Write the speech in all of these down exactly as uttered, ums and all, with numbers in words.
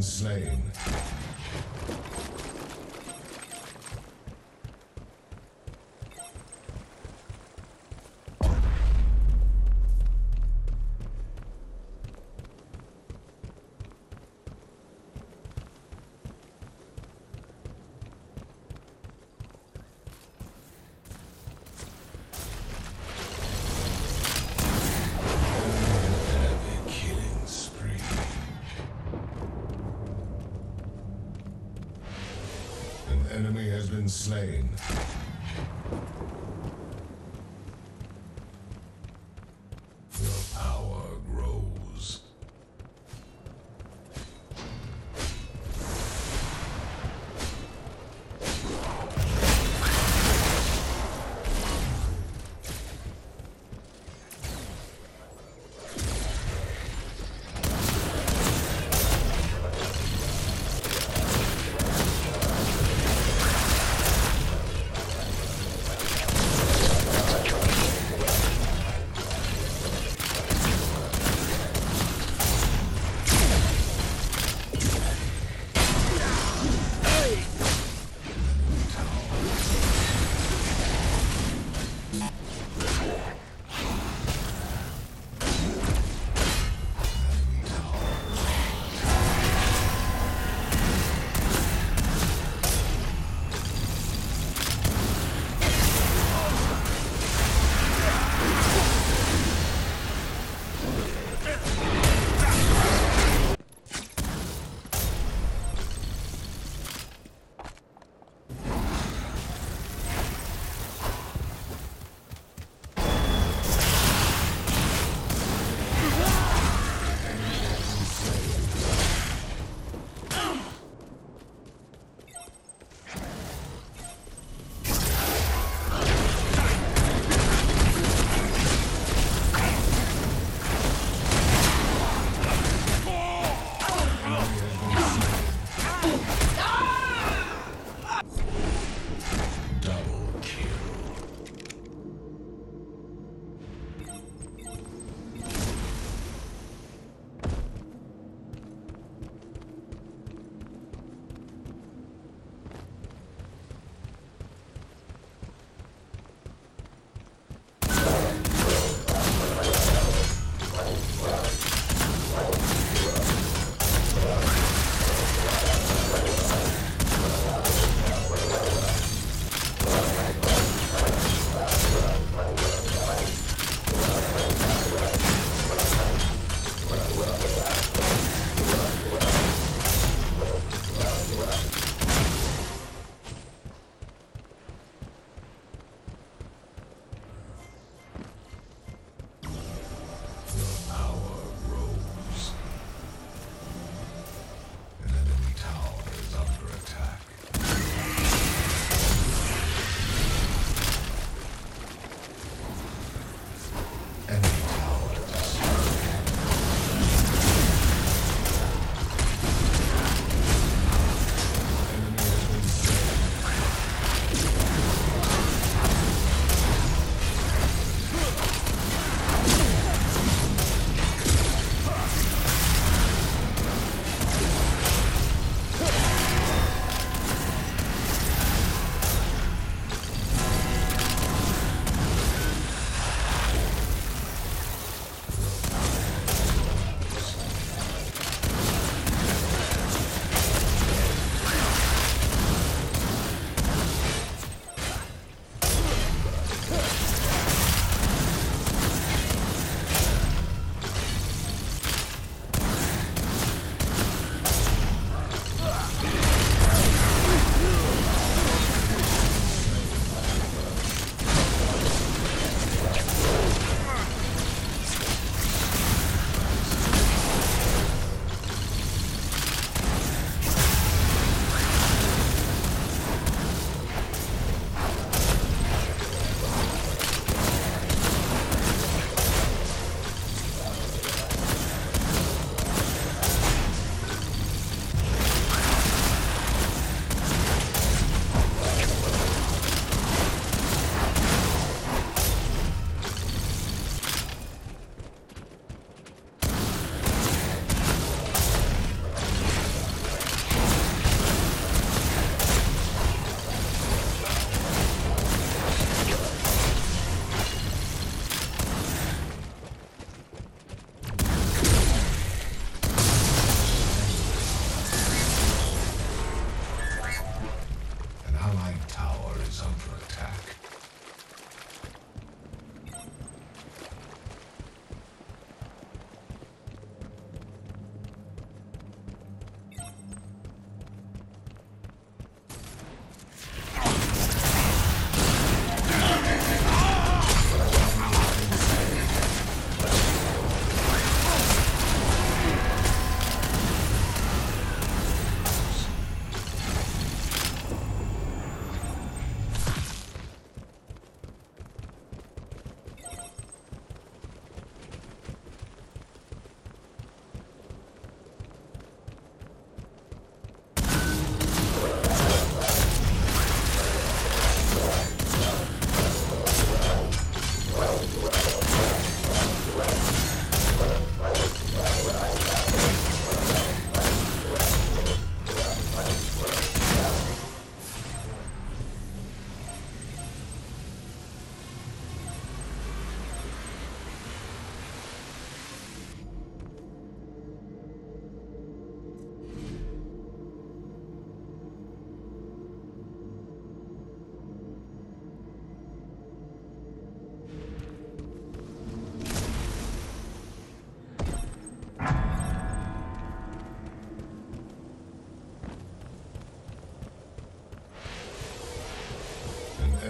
been slain. Enemy has been slain. Your power grows.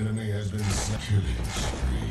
enemy has been set. Killing spree.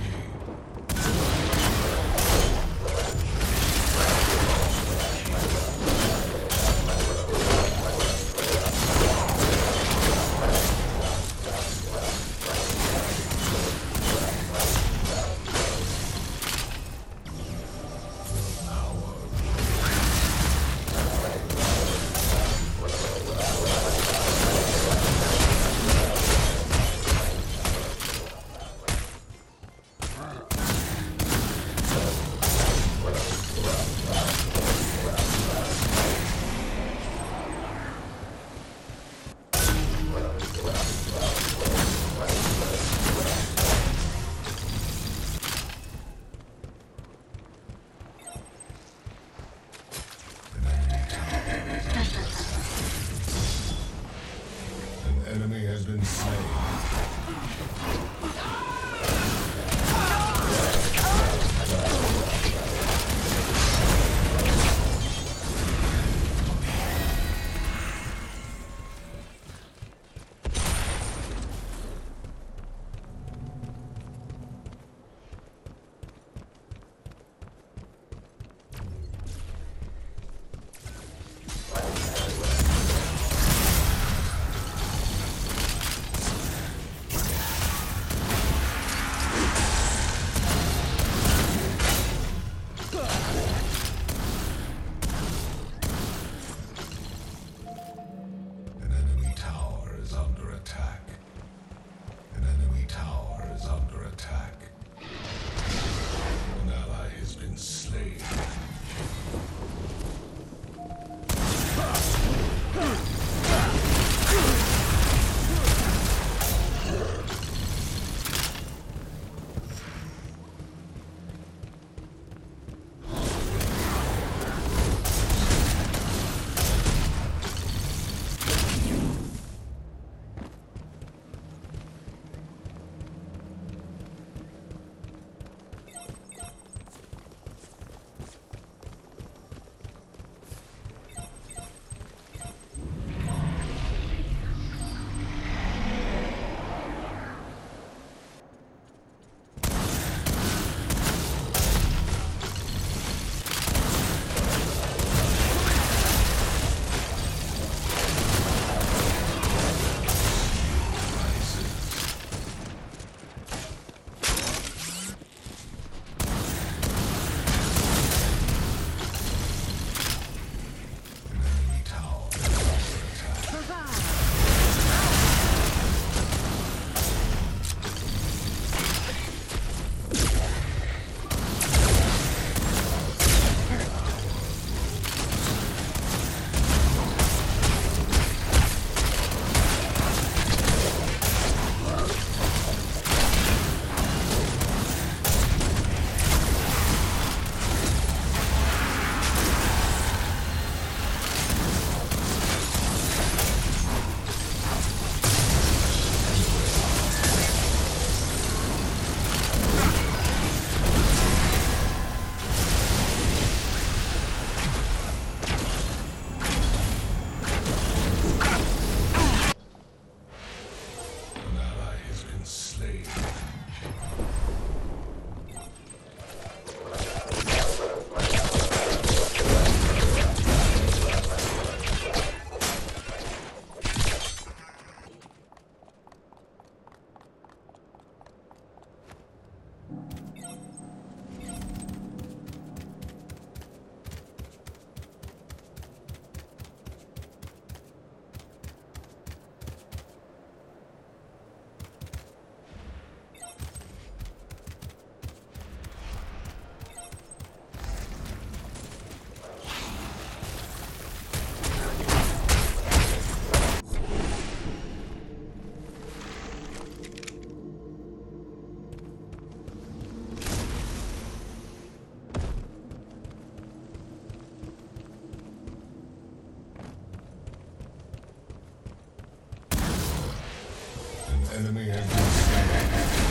Enemy has been slain.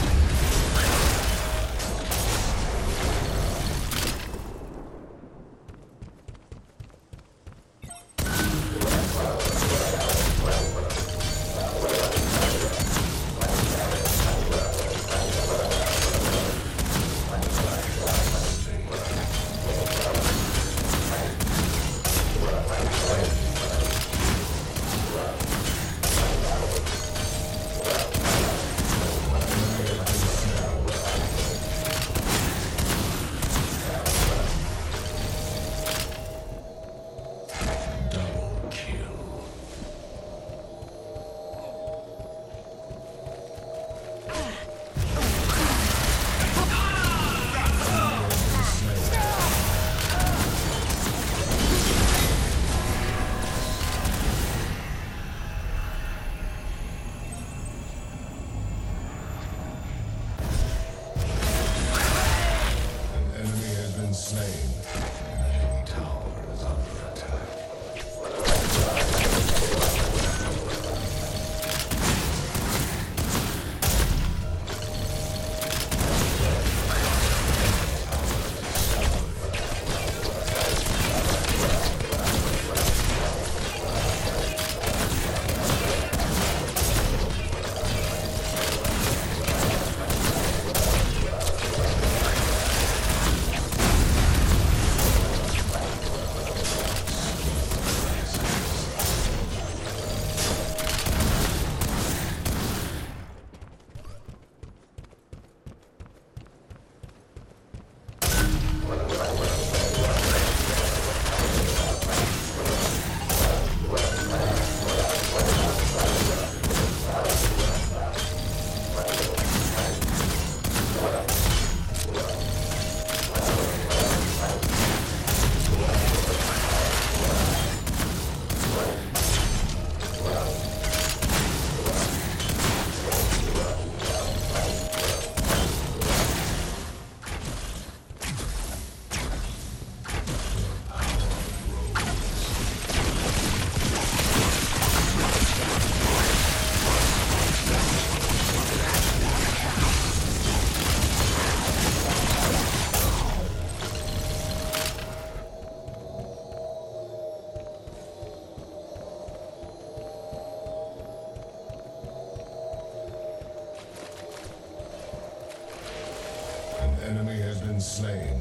enemy has been slain.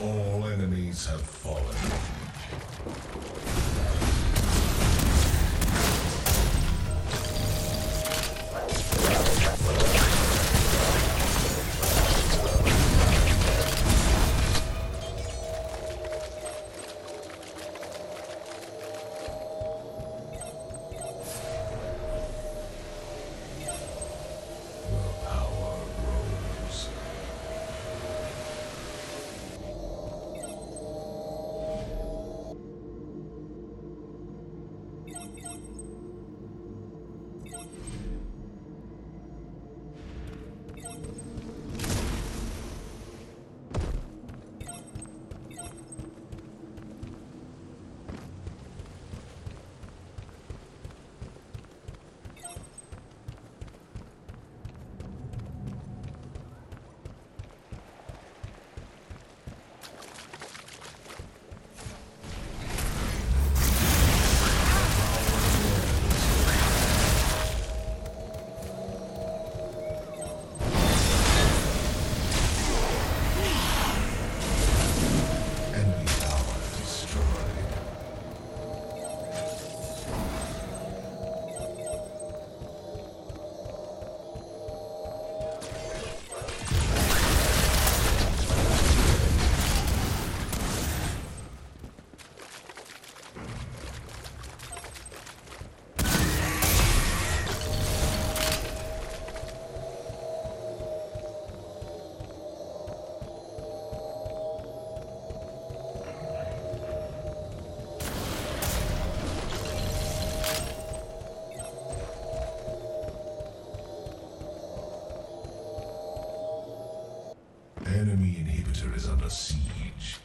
All enemies have fallen. Enemy inhibitor is under siege.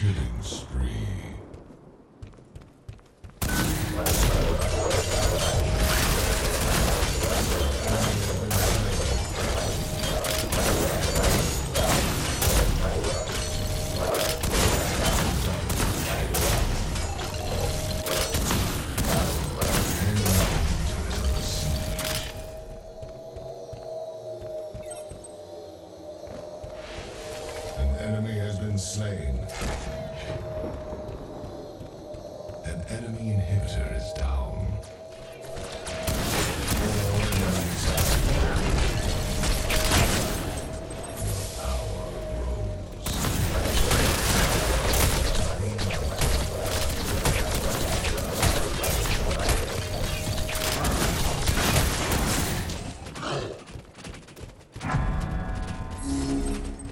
Killing spree. Enemy has been slain. An enemy inhibitor is down. All enemies are down. Power rose.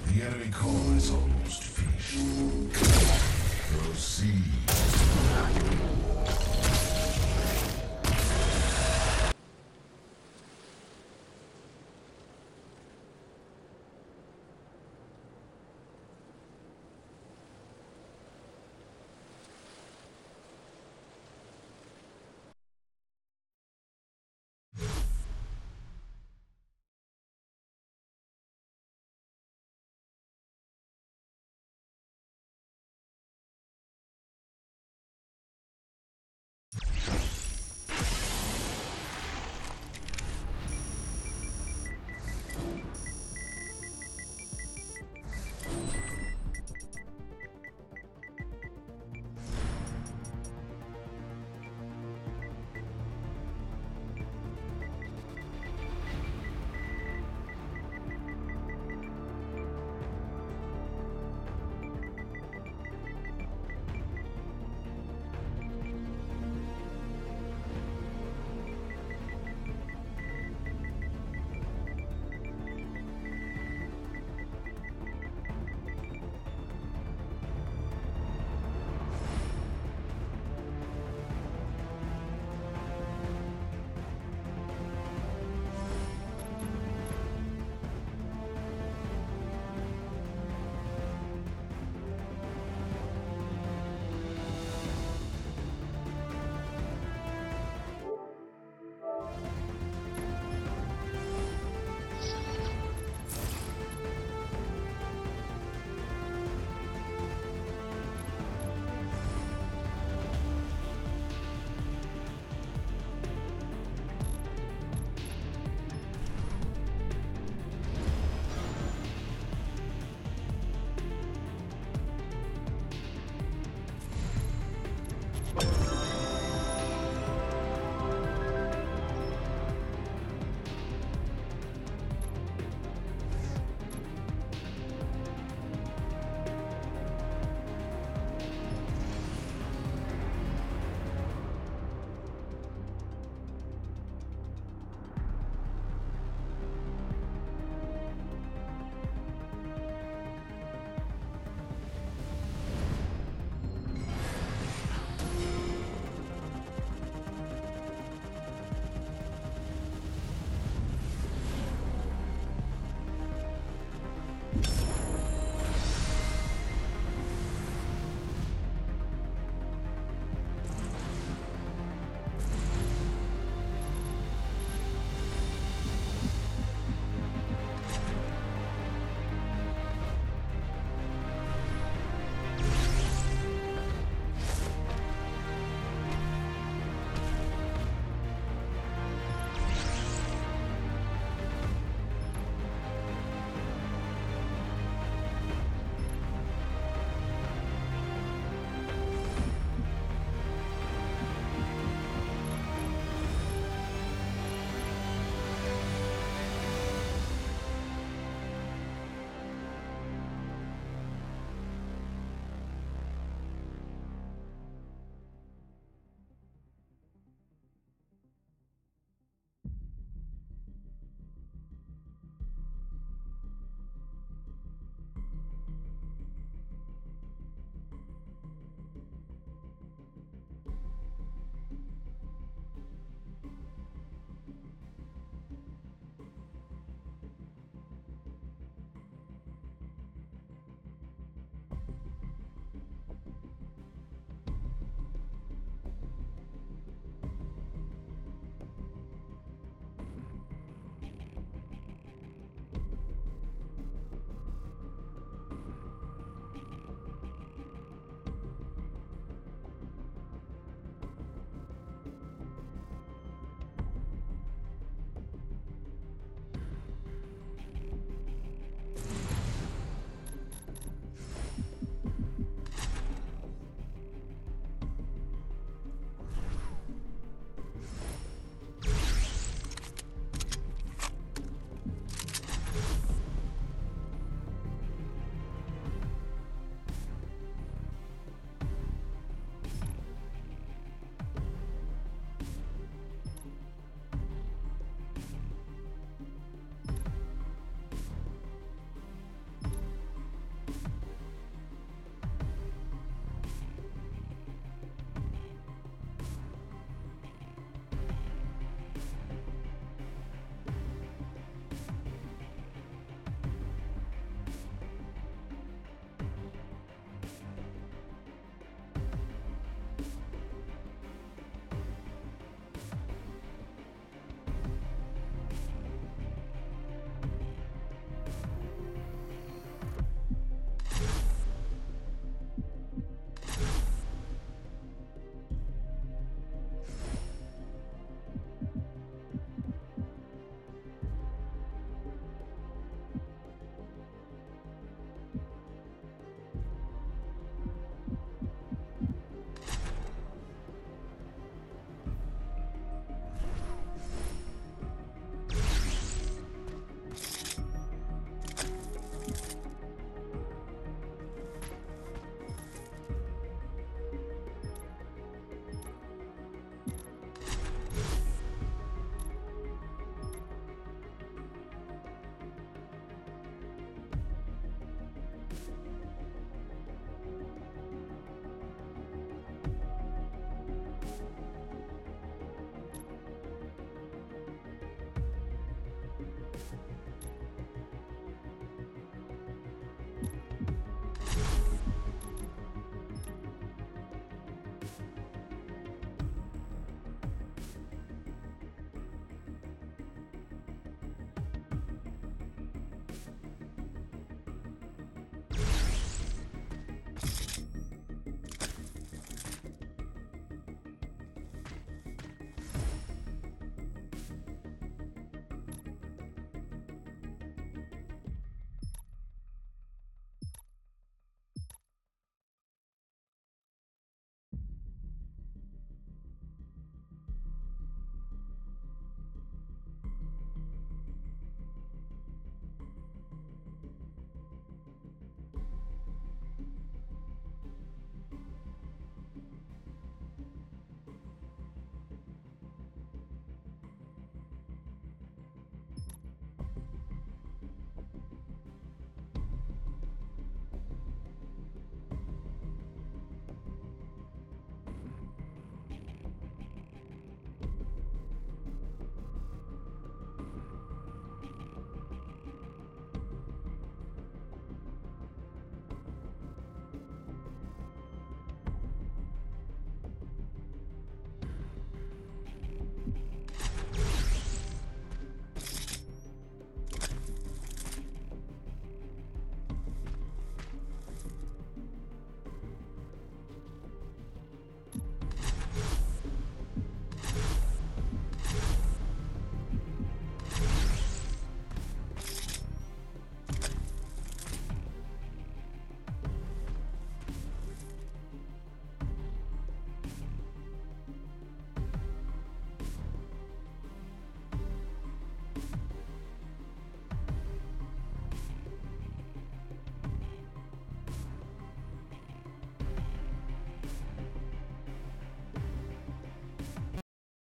The enemy core is almost finished. Proceed.